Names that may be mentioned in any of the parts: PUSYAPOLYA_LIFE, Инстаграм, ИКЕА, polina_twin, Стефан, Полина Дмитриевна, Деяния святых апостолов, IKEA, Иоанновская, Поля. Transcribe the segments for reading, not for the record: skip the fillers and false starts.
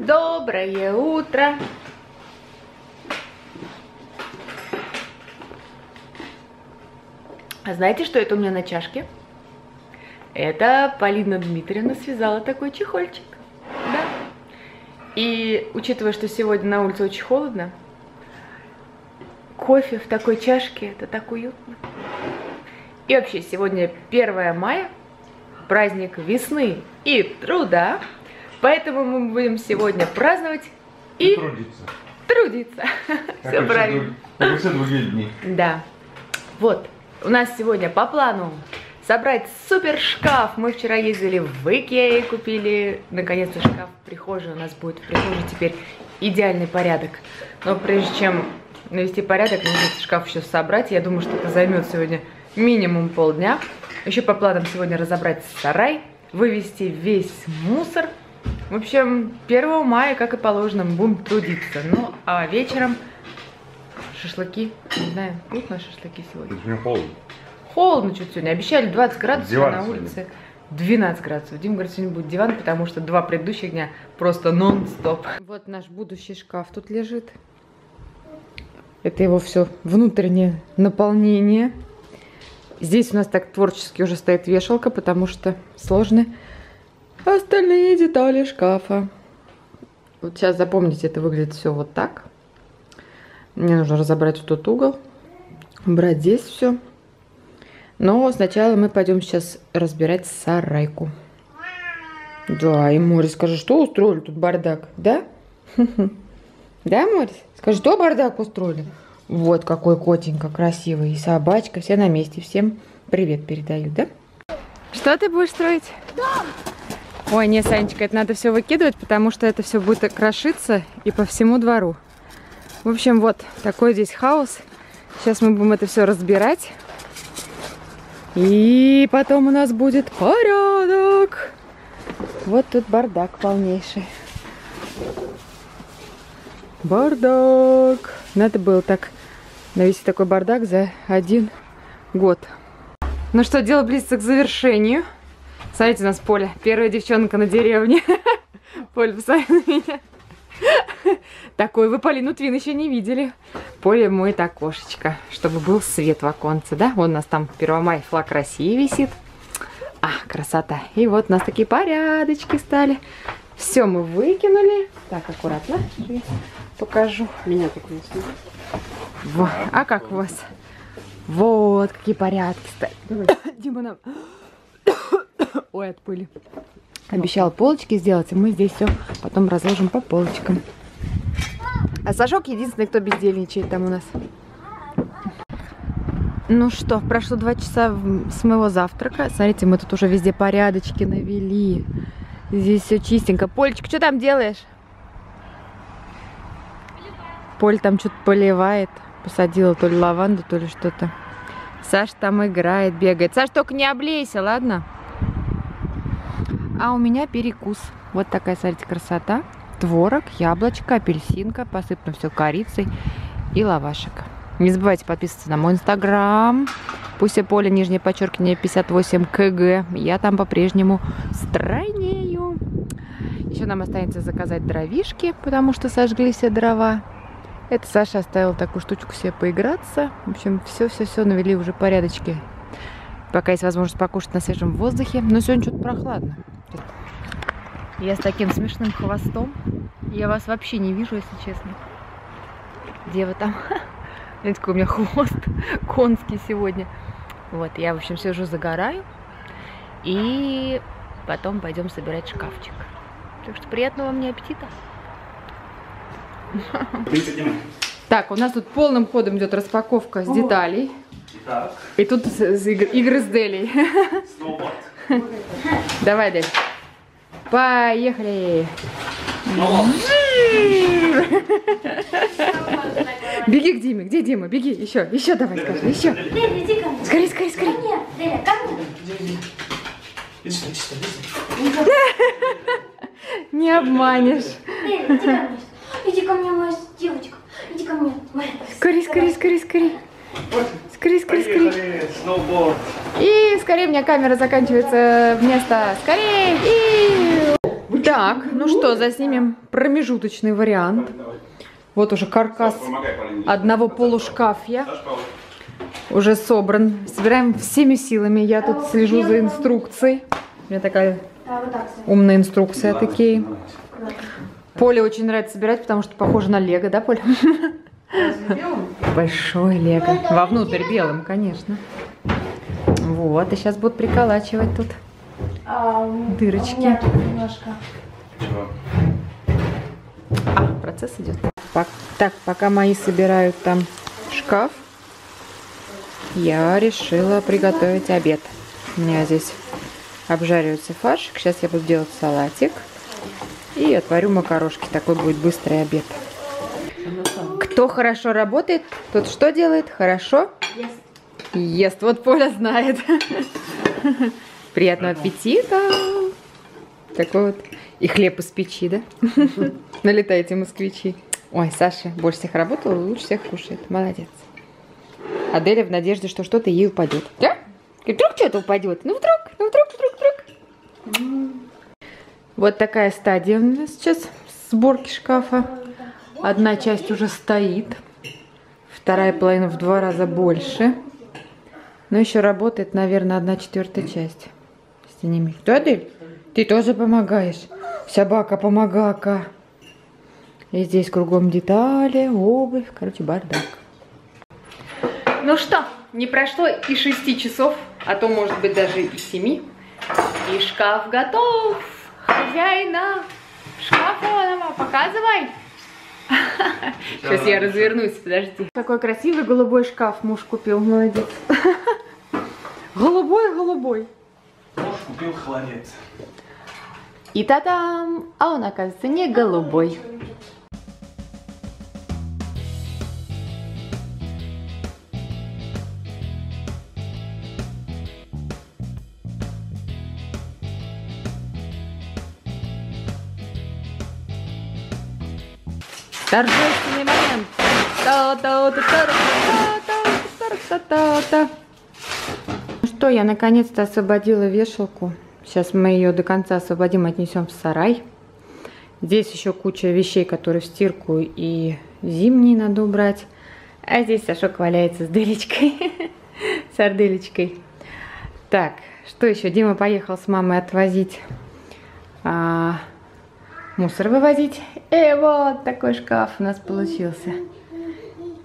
Доброе утро! А знаете, что это у меня на чашке? Это Полина Дмитриевна связала такой чехольчик. Да. И учитывая, что сегодня на улице очень холодно, кофе в такой чашке — это так уютно. И вообще, сегодня 1 мая, праздник весны и труда. Поэтому мы будем сегодня праздновать и трудиться. Все правильно. Как и все другие дни. Да. Вот. У нас сегодня по плану собрать супер шкаф. Мы вчера ездили в IKEA и купили наконец-то шкаф в прихожей. У нас будет в прихожей теперь идеальный порядок. Но прежде чем навести порядок, нужно шкаф еще собрать. Я думаю, что это займет сегодня минимум полдня. Еще по планам сегодня разобрать сарай, вывести весь мусор. В общем, 1 мая, как и положено, будем трудиться. Ну, а вечером шашлыки. Не знаю, вкусно шашлыки сегодня. Очень холодно. Холодно чуть сегодня. Обещали 20 градусов, диван на улице сегодня. 12 градусов. Дима говорит, сегодня будет диван, потому что 2 предыдущих дня просто нон-стоп. Вот наш будущий шкаф тут лежит. Это его все внутреннее наполнение. Здесь у нас так творчески уже стоит вешалка, потому что сложно. Остальные детали шкафа. Вот сейчас запомните, это выглядит все вот так. Мне нужно разобрать вот тот угол, убрать здесь все. Но сначала мы пойдем сейчас разбирать сарайку. Да, и Морис, скажи, что устроили тут бардак, да? Да, Морис? Скажи, что бардак устроили? Вот какой котенька красивый, и собачка, все на месте. Всем привет передаю, да? Что ты будешь строить? Дом! Ой, не, Санечка, это надо все выкидывать, потому что это все будет крошиться и по всему двору. В общем, вот такой здесь хаос. Сейчас мы будем это все разбирать. И потом у нас будет порядок. Вот тут бардак полнейший. Бардак. Надо было так навести такой бардак за 1 год. Ну что, дело близится к завершению. Смотрите, у нас Поля. Первая девчонка на деревне. Поля, посмотри на меня. Такой вы Полину Твин еще не видели. Поля моет окошечко, чтобы был свет в оконце, да? Вон у нас там 1 мая флаг России висит. А, красота. И вот у нас такие порядочки стали. Все мы выкинули. Так, аккуратно. Я покажу. Меня только не снимают. Вот. А как у вас? Вот, какие порядки стали. Давай. Дима нам... Ой, от пыли. Обещал полочки сделать, и мы здесь все потом разложим по полочкам. А Сашок единственный, кто бездельничает там у нас. Ну что, прошло 2 часа с моего завтрака. Смотрите, мы тут уже везде порядочки навели. Здесь все чистенько. Полечка, что там делаешь? Поль там что-то поливает. Посадила то ли лаванду, то ли что-то. Саш там играет, бегает. Саш, только не облейся, ладно? А у меня перекус. Вот такая, смотрите, красота. Творог, яблочко, апельсинка. Посыпано все корицей и лавашек. Не забывайте подписываться на мой инстаграм. Пусяполя, _ 58KG. Я там по-прежнему стройнею. Еще нам останется заказать дровишки, потому что сожгли все дрова. Это Саша оставила такую штучку себе поиграться. В общем, все-все-все навели уже порядочки. Пока есть возможность покушать на свежем воздухе. Но сегодня что-то прохладно. Я с таким смешным хвостом. Я вас вообще не вижу, если честно. Где вы там? Видите, какой у меня хвост конский сегодня. Вот, я, в общем, сижу, загораю. И потом пойдем собирать шкафчик. Так что приятного вам аппетита. Так, у нас тут полным ходом идет распаковка с деталей. Итак. И тут игры с Делей. Давай, Дель. Поехали. Беги к Диме. Где Дима? Беги. Еще давай. Еще. Скорей. Не обманешь. Иди ко мне, моя девочка. Иди ко мне. Скорей. Сноуборд. И скорее, у меня камера заканчивается вместо. Скорее. И... Так, ну что, заснимем промежуточный вариант. Вот уже каркас одного полушкафья уже собран. Собираем всеми силами. Я тут слежу за инструкцией. У меня такая умная инструкция от IKEA. Поле очень нравится собирать, потому что похоже на лего, да, Поля? Большой лего. Вовнутрь белым, конечно. Вот, и сейчас будут приколачивать тут дырочки. Процесс идет. Так, пока мои собирают там шкаф, я решила приготовить обед. У меня здесь обжаривается фаршик. Сейчас я буду делать салатик и отварю макарошки. Такой будет быстрый обед. Кто хорошо работает, тот что делает? Хорошо? Ест. Вот Поля знает. Приятного аппетита. Такой вот. И хлеб из печи, да? Налетайте, москвичи. Ой, Саша больше всех работала, лучше всех кушает. Молодец. Аделя в надежде, что что-то ей упадет. Да? Вдруг что-то упадет. Ну вдруг. Вот такая стадия у нас сейчас сборки шкафа. Одна часть уже стоит. Вторая половина в 2 раза больше. Но еще работает, наверное, 1/4 часть. Сними. Да, Адель? Ты тоже помогаешь. Собака-помогака. И здесь кругом детали, обувь. Короче, бардак. Ну что, не прошло и 6 часов, а то, может быть, даже и 7. И шкаф готов. Хозяина шкафа, показывай. Сейчас я развернусь, подожди. Такой красивый голубой шкаф муж купил, молодец. Голубой-голубой. Муж купил холодец. И та-дам! А он, оказывается, не голубой. Торжественный момент. Ну что, я наконец-то освободила вешалку. Сейчас мы ее до конца освободим, отнесем в сарай. Здесь еще куча вещей, которые в стирку и зимние надо убрать. А здесь Сашок валяется с дырочкой. С ордылечкой. Так, что еще? Дима поехал с мамой отвозить. Мусор вывозить. И вот такой шкаф у нас получился.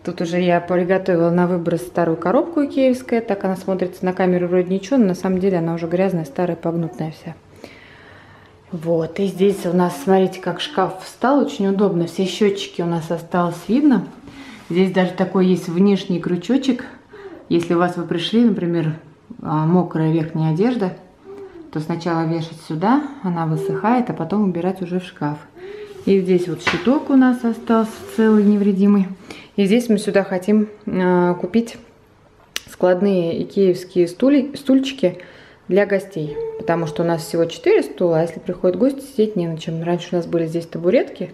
Тут уже я приготовила на выброс старую коробку икеевскую. Так она смотрится на камеру вроде ничего, но на самом деле она уже грязная, старая, погнутая вся. Вот, и здесь у нас, смотрите, как шкаф встал, очень удобно. Все счетчики у нас осталось видно. Здесь даже такой есть внешний крючочек. Если у вас вы пришли, например, мокрая верхняя одежда, то сначала вешать сюда, она высыхает, а потом убирать уже в шкаф. И здесь вот щиток у нас остался целый, невредимый. И здесь мы сюда хотим купить складные икеевские стульчики для гостей. Потому что у нас всего 4 стула, а если приходят гости, сидеть не на чем. Раньше у нас были здесь табуретки,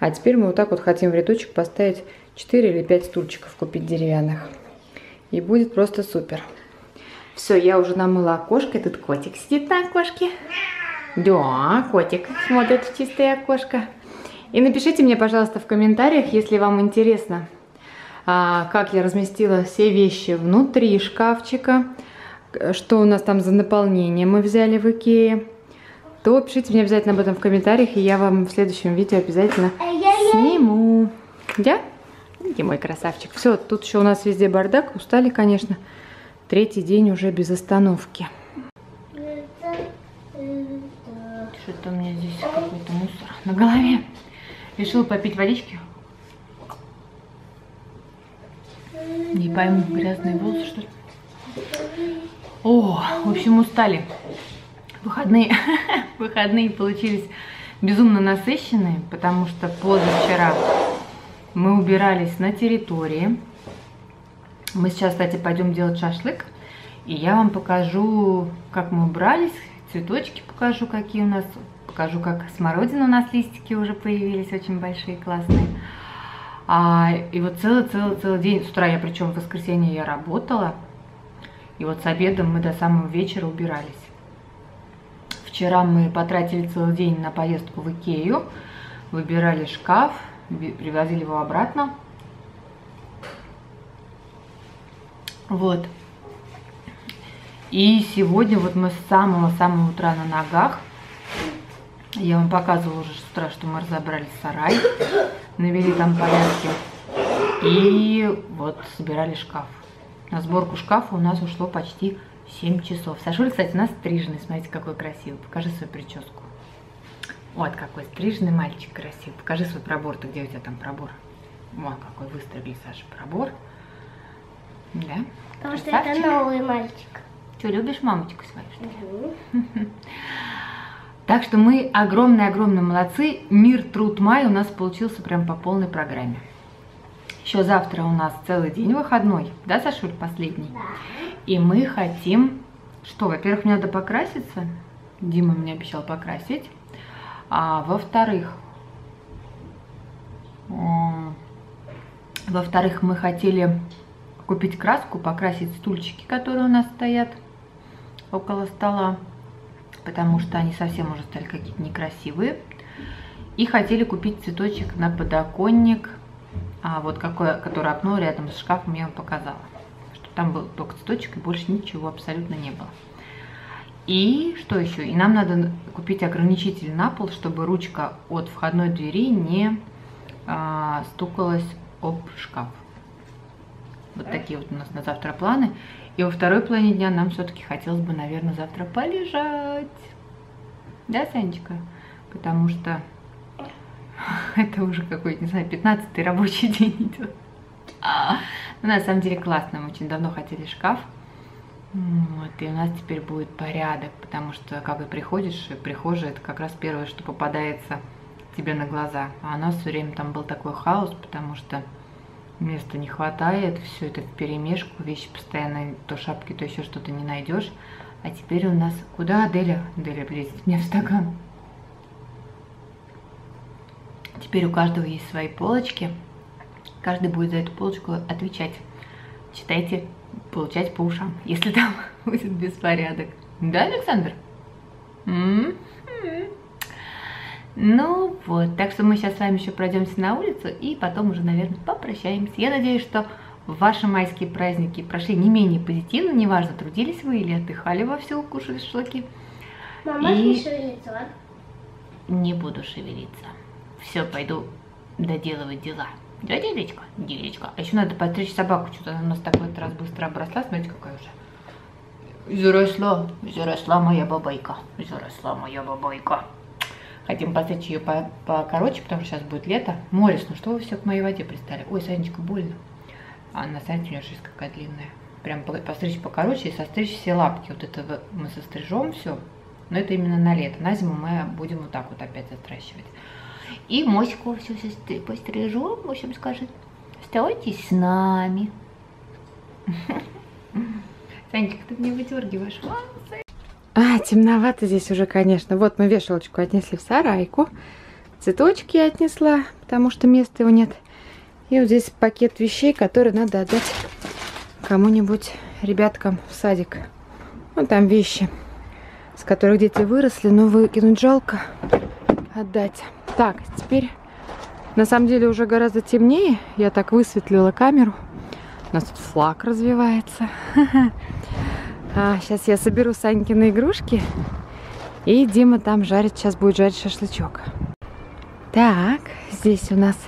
а теперь мы вот так вот хотим в рядочек поставить 4 или 5 стульчиков, купить деревянных. И будет просто супер. Все, я уже намыла окошко, тут котик сидит на окошке. Да, котик смотрит в чистое окошко. И напишите мне, пожалуйста, в комментариях, если вам интересно, как я разместила все вещи внутри шкафчика, что у нас там за наполнение мы взяли в IKEA, то пишите мне обязательно об этом в комментариях, и я вам в следующем видео обязательно сниму. Да? И мой красавчик. Все, тут еще у нас везде бардак, устали, конечно. 3-й день уже без остановки. Что-то у меня здесь какой-то мусор на голове. Решила попить водички. Не пойму, грязные волосы, что ли? О, в общем, устали. Выходные получились безумно насыщенные, потому что позавчера мы убирались на территории. Мы сейчас, кстати, пойдем делать шашлык. И я вам покажу, как мы убрались. Цветочки покажу, какие у нас. Покажу, как смородина у нас листики уже появились, очень большие, классные. И вот целый-целый-целый день, с утра я, причем в воскресенье я работала, и вот с обедом мы до самого вечера убирались. Вчера мы потратили целый день на поездку в Икею, выбирали шкаф, привозили его обратно. Вот. И сегодня вот мы с самого-самого утра на ногах. Я вам показывала уже с утра, что мы разобрали сарай, навели там порядки и вот собирали шкаф. На сборку шкафа у нас ушло почти 7 часов. Сашуля, кстати, у нас стриженный. Смотрите, какой красивый. Покажи свою прическу. Вот какой стриженный мальчик красивый. Покажи свой пробор. Ты где у тебя там пробор? Вон какой выстрелил Саша пробор. Да? Потому что это новый мальчик. Ты любишь мамочку свою, что ли? Угу. Так что мы огромные-огромные молодцы. Мир, труд, май у нас получился прям по полной программе. Еще завтра у нас целый день выходной, да, Сашуль, последний? Да. И мы хотим, что, во-первых, мне надо покраситься, Дима мне обещал покрасить, а во-вторых, мы хотели купить краску, покрасить стульчики, которые у нас стоят около стола, потому что они совсем уже стали какие-то некрасивые, и хотели купить цветочек на подоконник. А вот какое, которое окно рядом с шкафом, я вам показала. Что там был только цветочек и больше ничего абсолютно не было. И что еще? И нам надо купить ограничитель на пол, чтобы ручка от входной двери не стукалась об шкаф. Вот такие вот у нас на завтра планы. И во второй половине дня нам все-таки хотелось бы, наверное, завтра полежать. Да, Санечка? Потому что... Это уже какой-то, не знаю, 15-й рабочий день идет. Но на самом деле классно, мы очень давно хотели шкаф. Вот, и у нас теперь будет порядок, потому что, когда приходишь, прихожая, это как раз первое, что попадается тебе на глаза. А у нас все время там был такой хаос, потому что места не хватает, все это вперемешку, вещи постоянно, то шапки, то еще что-то не найдешь. А теперь у нас... Куда, Деля? Деля влезет мне в стакан. Теперь у каждого есть свои полочки. Каждый будет за эту полочку отвечать. Читайте, получать по ушам, если там будет беспорядок. Да, Александр? Ну вот, так что мы сейчас с вами еще пройдемся на улицу и потом уже, наверное, попрощаемся. Я надеюсь, что ваши майские праздники прошли не менее позитивно. Неважно, трудились вы или отдыхали вовсю, кушали шашлыки. Мама, не шевелиться, ладно? Не буду шевелиться. Все, пойду доделывать дела. Да, девочка? Девочка. А еще надо подстричь собаку. Что-то она у нас так в этот раз быстро обросла. Смотрите, какая уже. Заросла. Заросла моя бабайка. Заросла моя бабайка. Хотим подстричь ее покороче, потому что сейчас будет лето. Морис, ну что вы все к моей воде пристали? Ой, Санечка, больно. А на Сане у нее шерсть какая длинная. Прям постричь покороче и состричь все лапки. Вот это мы сострижем все. Но это именно на лето. На зиму мы будем вот так вот опять застращивать. И Моську все пострижу, в общем, скажет, оставайтесь с нами. Санечка, ты мне выдергиваешь волосы. А, темновато здесь уже, конечно. Вот мы вешалочку отнесли в сарайку. Цветочки отнесла, потому что места его нет. И вот здесь пакет вещей, которые надо отдать кому-нибудь, ребяткам в садик. Вон там вещи, с которых дети выросли, но выкинуть жалко. Отдать. Так, теперь на самом деле уже гораздо темнее. Я так высветлила камеру. У нас тут флаг развивается. Сейчас я соберу Санькины игрушки. И Дима там жарит. Сейчас будет жарить шашлычок. Так, здесь у нас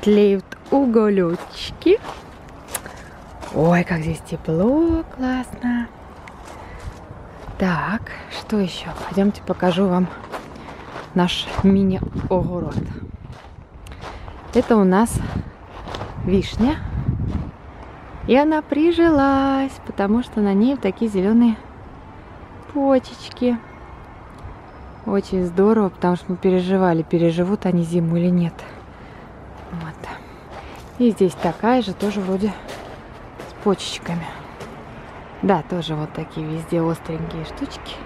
тлеют уголечки. Ой, как здесь тепло, классно. Так, что еще? Пойдемте покажу вам наш мини-огород. Это у нас вишня. И она прижилась, потому что на ней такие зеленые почечки. Очень здорово, потому что мы переживали, переживут они зиму или нет. Вот. И здесь такая же, тоже вроде с почечками. Да, тоже вот такие везде остренькие штучки.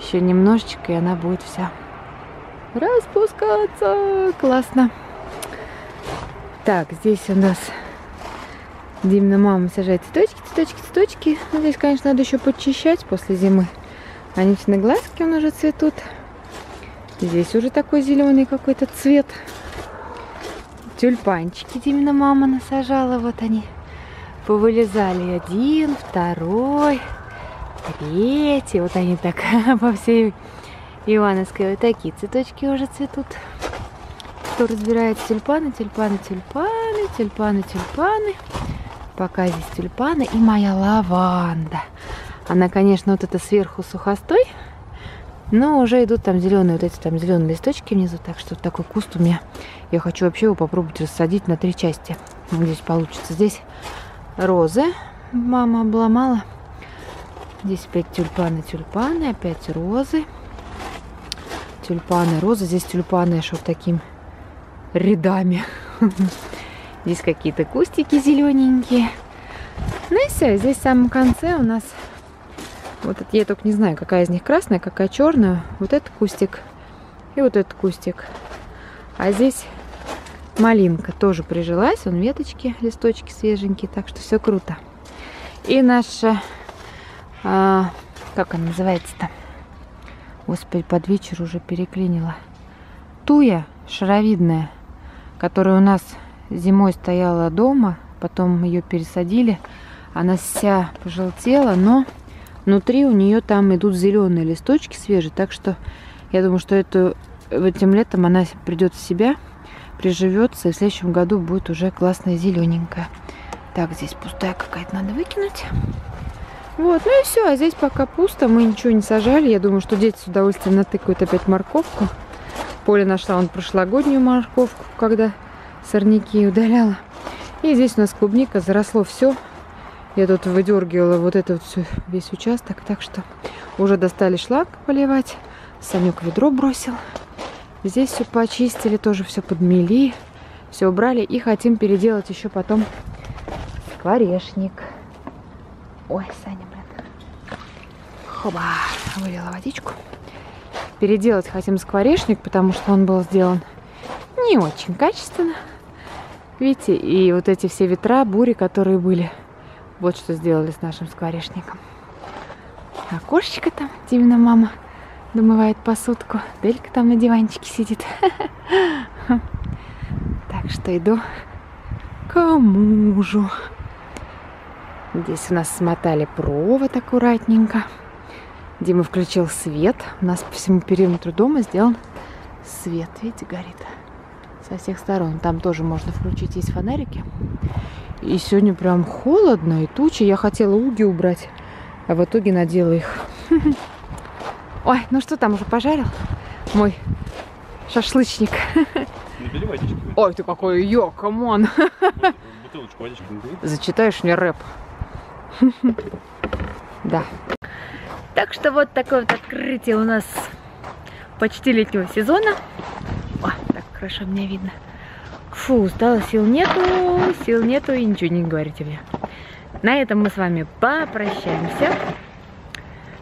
Еще немножечко, и она будет вся распускаться. Классно. Так, здесь у нас Димина мама сажает цветочки. Здесь, конечно, надо еще подчищать после зимы. Анютины глазки он уже цветут. Здесь уже такой зеленый какой-то цвет. Тюльпанчики Димина мама насажала. Вот они повылезали. Один, второй, третий. Вот они так по всей Иоанновской. Вот такие цветочки уже цветут. Кто разбирает тюльпаны, тюльпаны, тюльпаны, тюльпаны, тюльпаны. Пока здесь тюльпаны и моя лаванда. Она, конечно, вот эта сверху сухостой, но уже идут там зеленые, вот эти там зеленые листочки внизу. Так что такой куст у меня. Я хочу вообще его попробовать рассадить на 3 части. Здесь получится. Здесь розы. Мама обломала. Здесь опять тюльпаны, тюльпаны, опять розы. Тюльпаны, розы. Здесь тюльпаны еще таким рядами. Здесь какие-то кустики зелененькие. Ну и все. Здесь в самом конце у нас... Вот это, я только не знаю, какая из них красная, какая черная. Вот этот кустик и вот этот кустик. А здесь малинка тоже прижилась. Вон веточки, листочки свеженькие. Так что все круто. И наша... как она называется-то? Господи, под вечер уже переклинила. Туя шаровидная, которая у нас зимой стояла дома. Потом ее пересадили. Она вся пожелтела, но... Внутри у нее там идут зеленые листочки свежие, так что я думаю, что этим летом она придет в себя, приживется, и в следующем году будет уже классная зелененькая. Так, здесь пустая какая-то, надо выкинуть. Вот, ну и все, а здесь пока пусто, мы ничего не сажали. Я думаю, что дети с удовольствием натыкают опять морковку. Поля нашла он прошлогоднюю морковку, когда сорняки удаляла. И здесь у нас клубника, заросло все. Я тут выдергивала вот этот вот весь участок, так что уже достали шланг поливать. Санек ведро бросил. Здесь все почистили, тоже все подмели, все убрали. И хотим переделать еще потом скворечник. Ой, Саня, блин. Хоба, вылила водичку. Переделать хотим скворечник, потому что он был сделан не очень качественно. Видите, и вот эти все ветра, бури, которые были. Вот что сделали с нашим скворечником. Окошечко там, Димина мама домывает посудку. Делька там на диванчике сидит. Так что иду к мужу. Здесь у нас смотали провод аккуратненько. Дима включил свет. У нас по всему периметру дома сделан свет. Видите, горит со всех сторон. Там тоже можно включить, есть фонарики. И сегодня прям холодно и тучи. Я хотела уги убрать, а в итоге надела их. Ой, ну что там уже пожарил? Мой шашлычник. Набери водички. Ой, ты какой, йо, камон. Бутылочку водички набери. Зачитаешь мне рэп. Да. Так что вот такое вот открытие у нас почти летнего сезона. О, так хорошо меня видно. Фу, устала, сил нету и ничего не говорите мне. На этом мы с вами попрощаемся.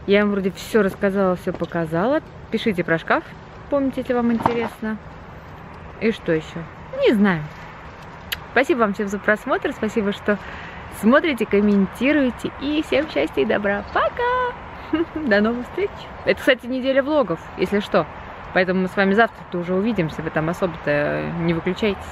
Я вам вроде все рассказала, все показала. Пишите про шкаф, помните, если вам интересно. И что еще? Не знаю. Спасибо вам всем за просмотр, спасибо, что смотрите, комментируете. И всем счастья и добра. Пока! До новых встреч. Это, кстати, неделя влогов, если что. Поэтому мы с вами завтра-то уже увидимся. Вы там особо-то не выключайтесь.